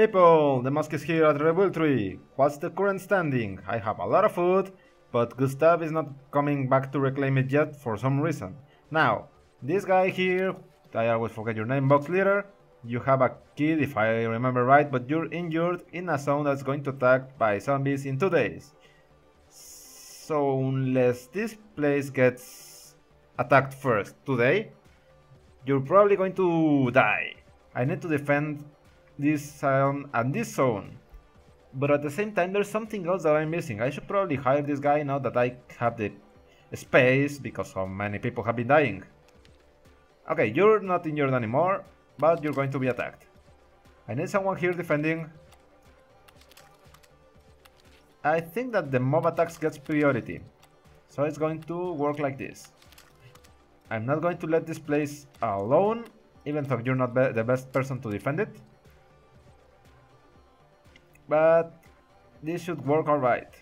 People, the mosque is here at Revelry. What's the current standing? I have a lot of food, but Gustav is not coming back to reclaim it yet for some reason. Now, this guy here, I always forget your name, box leader. You have a kid, if I remember right, but you're injured in a zone that's going to attack by zombies in 2 days. So unless this place gets attacked first today, you're probably going to die. I need to defend this zone and this zone, but at the same time there's something else that I'm missing. I should probably hire this guy now that I have the space, because so many people have been dying. Okay, you're not injured anymore, but you're going to be attacked. I need someone here defending. I think that the mob attacks gets priority, so it's going to work like this. I'm not going to let this place alone, even though you're not the best person to defend it. But this should work alright.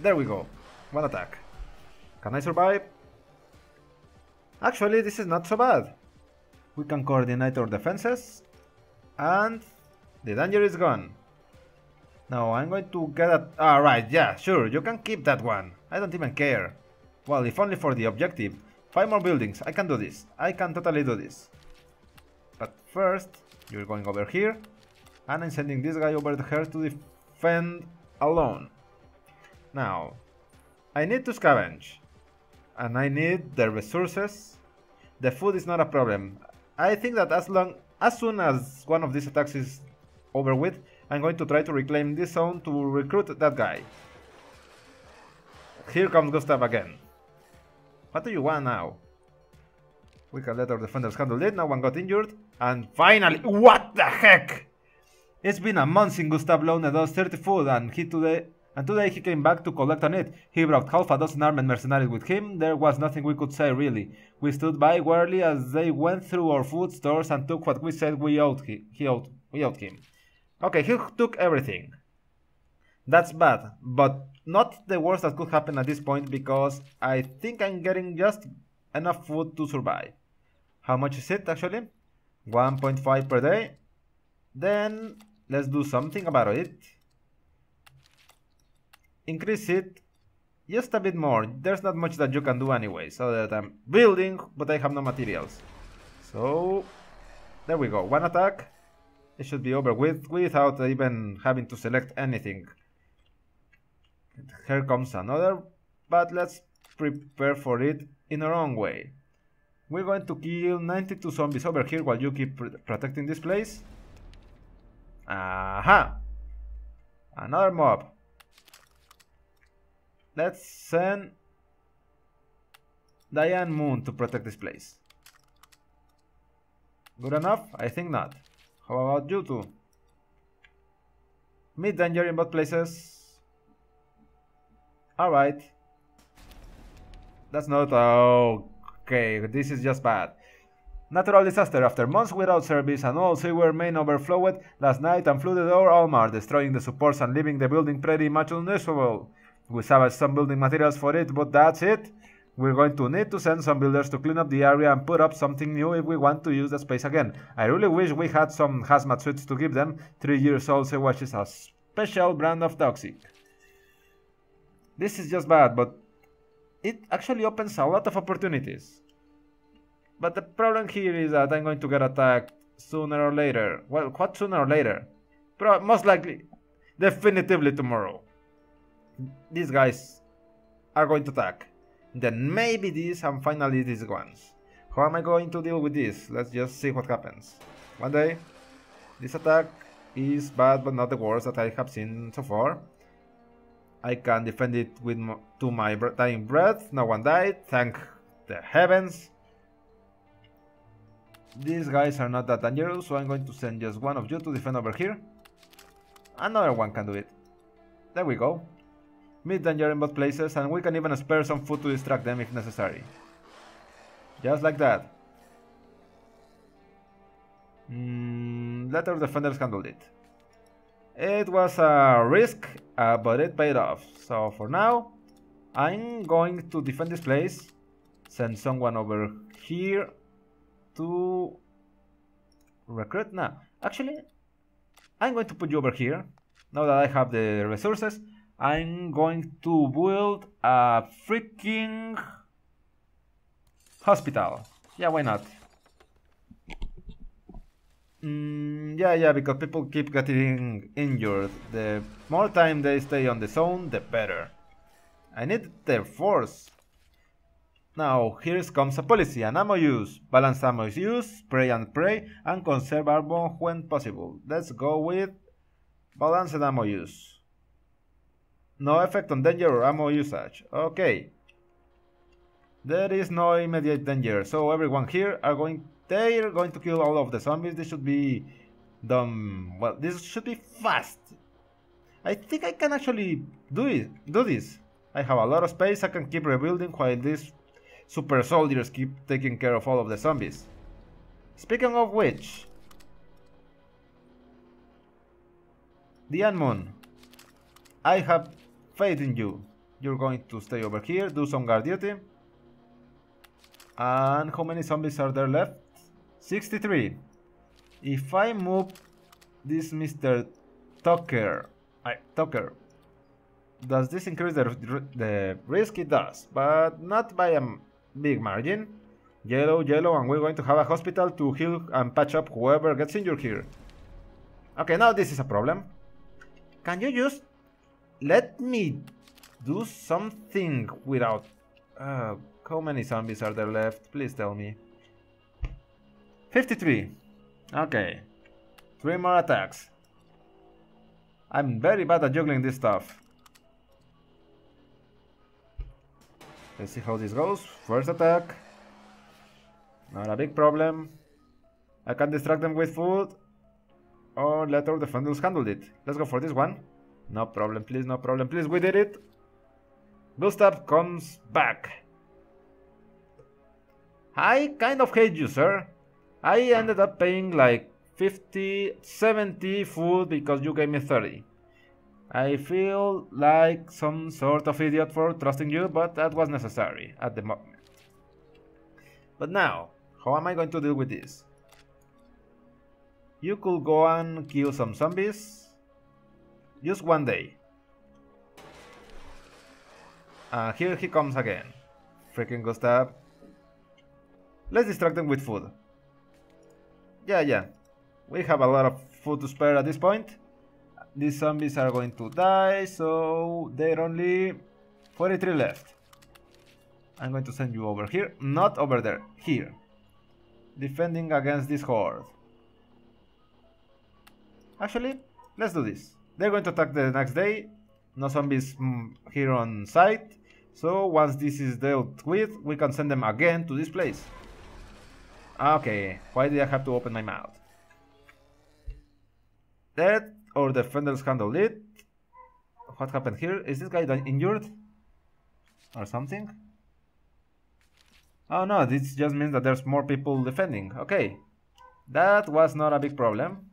There we go. One attack. Can I survive? Actually, this is not so bad. We can coordinate our defenses. And the danger is gone. Now I'm going to get a... Alright, yeah, sure. You can keep that one. I don't even care. Well, if only for the objective. 5 more buildings. I can do this. I can totally do this. But first, you're going over here. And I'm sending this guy over here to defend alone. Now, I need to scavenge. And I need the resources. The food is not a problem. I think that as soon as one of these attacks is over with, I'm going to try to reclaim this zone to recruit that guy. Here comes Gustav again. What do you want now? We can let our defenders handle it. No one got injured. And finally, what the heck? It's been a month since Gustav loaned us 30 food, and today he came back to collect on it. He brought half a dozen armed mercenaries with him. There was nothing we could say, really. We stood by warily as they went through our food stores and took what we said we owed him. Okay, he took everything. That's bad, but not the worst that could happen at this point, because I think I'm getting just enough food to survive. How much is it, actually? 1.5 per day. Then let's do something about it. Increase it just a bit more. There's not much that you can do anyway. So that I'm building, but I have no materials. So there we go. One attack. It should be over with without even having to select anything. Here comes another, but let's prepare for it in our own way. We're going to kill 92 zombies over here while you keep protecting this place. Aha! Another mob. Let's send Diane Moon to protect this place. Good enough? I think not. How about you two? Meet danger in both places. Alright. That's not... okay, this is just bad. Natural disaster. After months without service and all sewer main overflowed last night and flooded our Almar, destroying the supports and leaving the building pretty much unusable. We salvaged some building materials for it, but that's it. We're going to need to send some builders to clean up the area and put up something new if we want to use the space again. I really wish we had some hazmat suits to give them. 3-year-old sewage is a special brand of toxic. This is just bad, but it actually opens a lot of opportunities. But the problem here is that I'm going to get attacked sooner or later. Well, what sooner or later? Most likely, definitively tomorrow. These guys are going to attack. Then maybe this and finally these ones. How am I going to deal with this? Let's just see what happens. One day, this attack is bad but not the worst that I have seen so far. I can defend it with my dying breath. No one died, thank the heavens. These guys are not that dangerous, so I'm going to send just one of you to defend over here. Another one can do it. There we go. Meet danger in both places, and we can even spare some food to distract them if necessary. Just like that. Let our defenders handle it. It was a risk, but it paid off. So for now, I'm going to defend this place. Send someone over here to recruit now. Actually, I'm going to put you over here. Now that I have the resources, I'm going to build a freaking hospital. Yeah, why not? Yeah, because people keep getting injured. The more time they stay on the zone, the better. I need their force. Now, here comes a policy, an ammo use. Balance ammo use, spray and pray, and conserve ammo when possible. Let's go with balance and ammo use. No effect on danger or ammo usage. Okay. There is no immediate danger, so everyone here are going... They are going to kill all of the zombies. This should be dumb. Well, this should be fast. I think I can actually do this. I have a lot of space. I can keep rebuilding while these super soldiers keep taking care of all of the zombies. Speaking of which, Diane Moon, I have faith in you. You're going to stay over here, do some guard duty. And how many zombies are there left? 63. If I move this Mr. Tucker, does this increase the risk? It does, but not by a big margin. Yellow, and we're going to have a hospital to heal and patch up whoever gets injured here. Okay, now this is a problem. Can you just let me do something without... how many zombies are there left? Please tell me. 53. Okay. 3 more attacks. I'm very bad at juggling this stuff. Let's see how this goes. First attack. Not a big problem. I can distract them with food. Or let all the friendlies handle it. Let's go for this one. No problem, please. No problem, please. We did it. Gustav comes back. I kind of hate you, sir. I ended up paying like 50, 70 food because you gave me 30. I feel like some sort of idiot for trusting you, but that was necessary at the moment. But now, how am I going to deal with this? You could go and kill some zombies. Just one day. And here he comes again. Freaking Gustav. Let's distract them with food. Yeah. We have a lot of food to spare at this point. These zombies are going to die, so there are only 43 left. I'm going to send you over here. Not over there. Here. Defending against this horde. Actually, let's do this. They're going to attack the next day. No zombies here on site. So once this is dealt with, we can send them again to this place. Okay, why did I have to open my mouth? That or the defenders handled it. What happened here? Is this guy injured? Or something? Oh no, this just means that there's more people defending. Okay, that was not a big problem.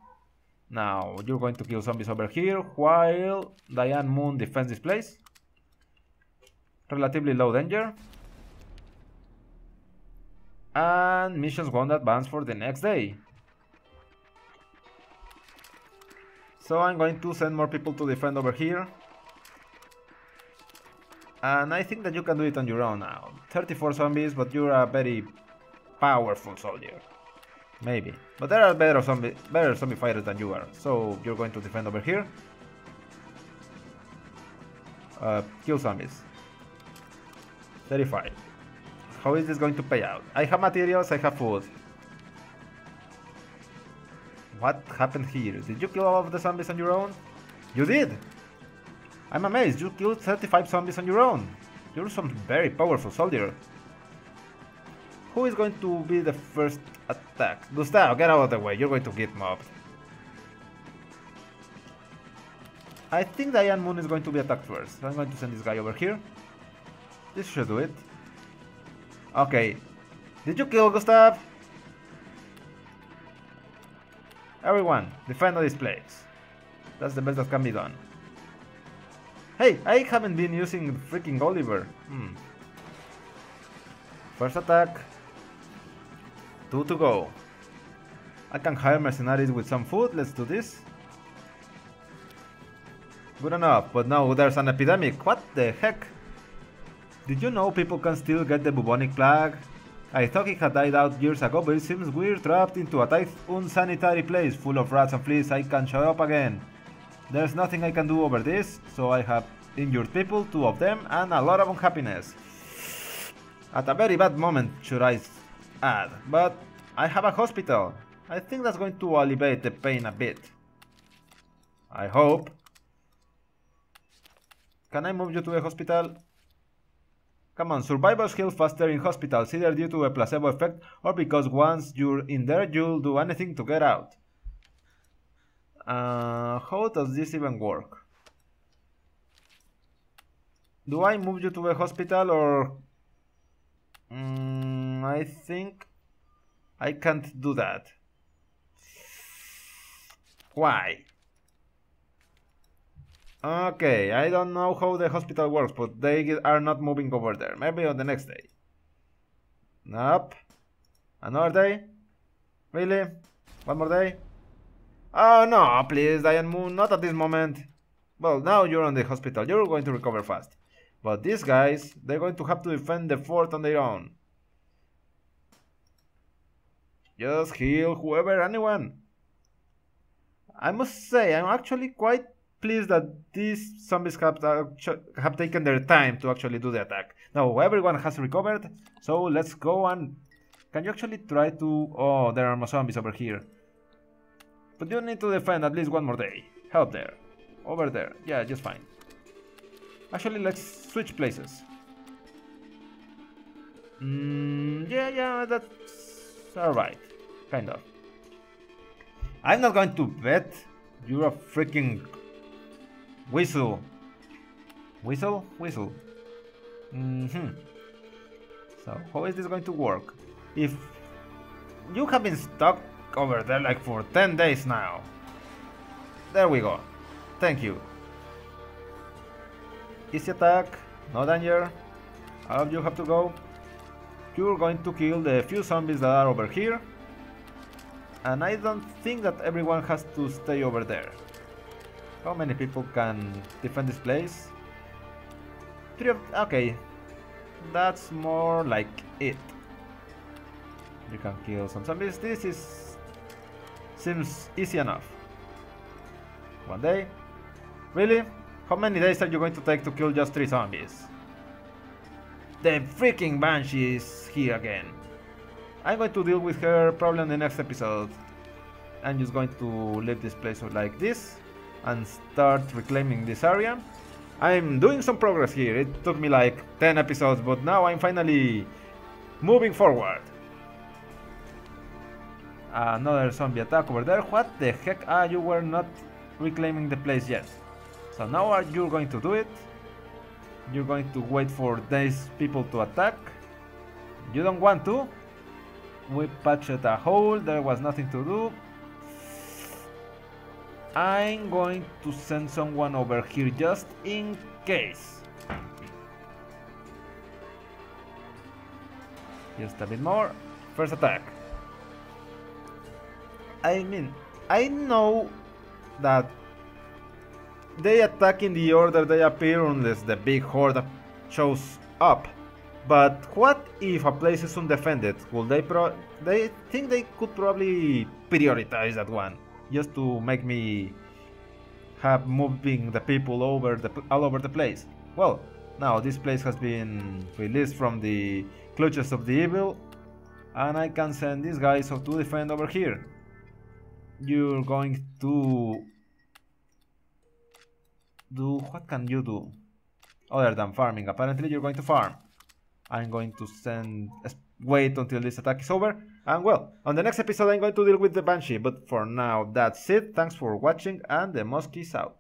Now, you're going to kill zombies over here while Diane Moon defends this place. Relatively low danger. And missions won't advance for the next day. So I'm going to send more people to defend over here. And I think that you can do it on your own now. 34 zombies, but you're a very powerful soldier. Maybe. But there are better zombie fighters than you are. So you're going to defend over here. Kill zombies. 35. How is this going to pay out? I have materials, I have food. What happened here? Did you kill all of the zombies on your own? You did! I'm amazed, you killed 35 zombies on your own. You're some very powerful soldier. Who is going to be the first attack? Gustav, get out of the way, you're going to get mobbed. I think Diane Moon is going to be attacked first. I'm going to send this guy over here. This should do it. Okay, did you kill Gustav? Everyone, defend this place. That's the best that can be done. Hey, I haven't been using freaking Oliver. First attack. 2 to go. I can hire mercenaries with some food, let's do this. good enough, but now there's an epidemic. What the heck? Did you know people can still get the bubonic plague? I thought it had died out years ago, but it seems we're trapped into a tight, unsanitary place full of rats and fleas. I can't show up again. There's nothing I can do over this, so I have injured people, 2 of them, and a lot of unhappiness. At a very bad moment, should I add, but I have a hospital. I think that's going to alleviate the pain a bit. I hope. Can I move you to a hospital? Come on, survivors heal faster in hospitals, either due to a placebo effect or because once you're in there, you'll do anything to get out. How does this even work? Do I move you to a hospital or... I think I can't do that. Why? Okay, I don't know how the hospital works, but they are not moving over there. Maybe on the next day. Nope. Another day? Really? One more day? Oh no, please, Diane Moon, not at this moment. Well, now you're on the hospital. You're going to recover fast. But these guys, they're going to have to defend the fort on their own. Just heal whoever, anyone. I must say, I'm actually quite pleased that these zombies have taken their time to actually do the attack. Now everyone has recovered, so let's go and... Can you actually try to... Oh, there are more zombies over here. But you need to defend at least one more day. Help there. Over there. Yeah, just fine. Actually, let's switch places. Yeah, that's alright. Kind of. I'm not going to bet you're a freaking... Whistle. Whistle? Whistle. So, how is this going to work? If you have been stuck over there like for 10 days now. There we go. Thank you. Easy attack. No danger. All of you have to go. You're going to kill the few zombies that are over here. And I don't think that everyone has to stay over there. How many people can defend this place? 3 of... Okay. That's more like it. You can kill some zombies. This is... Seems easy enough. 1 day? Really? How many days are you going to take to kill just 3 zombies? The freaking Banshee is here again. I'm going to deal with her probably in the next episode. I'm just going to leave this place like this and start reclaiming this area. I'm doing some progress here. It took me like 10 episodes, but now I'm finally moving forward. Another zombie attack over there. What the heck? Ah, you were not reclaiming the place yet. So now you're going to do it. You're going to wait for these people to attack. You don't want to. We patched a hole. There was nothing to do. I'm going to send someone over here just in case. Just a bit more. First attack. I mean, I know that they attack in the order they appear unless the big horde shows up. But what if a place is undefended? Will they think they could probably prioritize that one. Just to make me have moving the people over all over the place. Well, now this place has been released from the clutches of the evil, and I can send these guys to defend over here. You're going to do... What can you do? Other than farming, apparently you're going to farm. I'm going to send... Wait until this attack is over, and well, on the next episode I'm going to deal with the Banshee, but for now that's it. Thanks for watching, and the Moskies out.